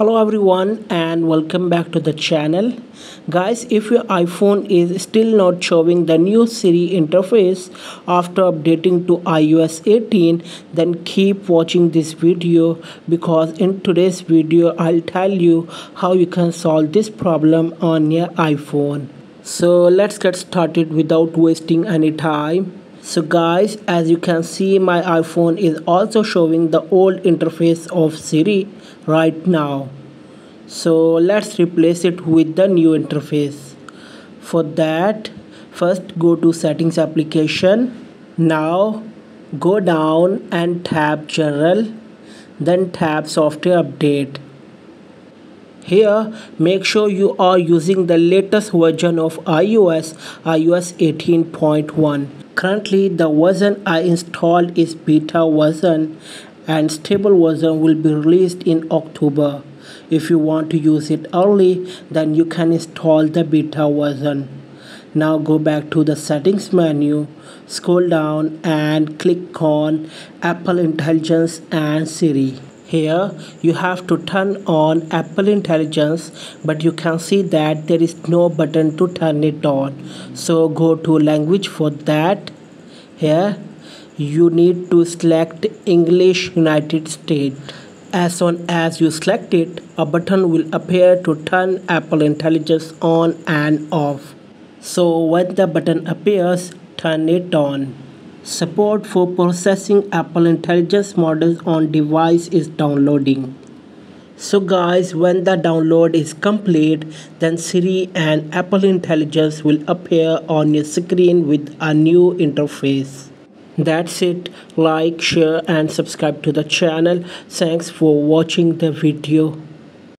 Hello everyone and welcome back to the channel. Guys, if your iPhone is still not showing the new Siri interface after updating to iOS 18, then keep watching this video, because in today's video I'll tell you how you can solve this problem on your iPhone. So let's get started without wasting any time. So guys, as you can see, my iPhone is also showing the old interface of Siri right now. So let's replace it with the new interface. For that, first go to Settings application. Now go down and tap General, then tap Software Update. Here, make sure you are using the latest version of iOS 18.1. Currently, the version I installed is beta version, and stable version will be released in October. If you want to use it early, then you can install the beta version. Now go back to the settings menu, scroll down and click on Apple Intelligence and Siri. Here you have to turn on Apple Intelligence, but you can see that there is no button to turn it on. So go to language. For that, here you need to select English United States. As soon as you select it, a button will appear to turn Apple Intelligence on and off. So when the button appears, turn it on. Support for processing Apple Intelligence models on device is downloading. So guys, when the download is complete, then Siri and Apple Intelligence will appear on your screen with a new interface. That's it. Like, share and subscribe to the channel. Thanks for watching the video.